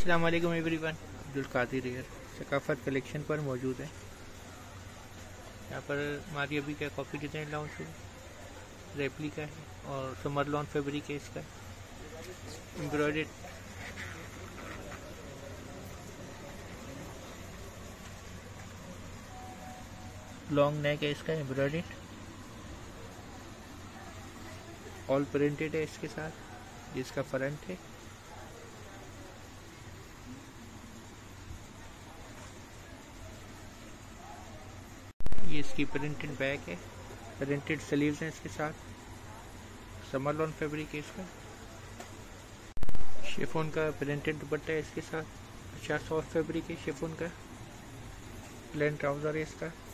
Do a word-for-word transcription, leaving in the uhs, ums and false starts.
अस्सलाम वालेकुम everyone, Abdul Qadir here. Saqafat collection पर मौजूद है। यहाँ पर हमारी अभी का कॉफ़ी डिज़ाइन लॉन्च है, रेप्लिका है और समर लॉन फैब्रिक है, इसका एम्ब्रॉयडेड। लॉन्ग नेक है इसका, एम्ब्रॉयडेड ऑल प्रिंटेड है इसके साथ, जिसका फ्रंट है। ये इसकी प्रिंटेड बैक है, प्रिंटेड स्लीव्स हैं इसके साथ, समर लॉन फैब्रिक है इसका। शिफॉन का प्रिंटेड दुपट्टा है इसके साथ, अच्छा सॉफ्ट फैब्रिक है शिफॉन का। प्लेन ट्राउजर है इसका।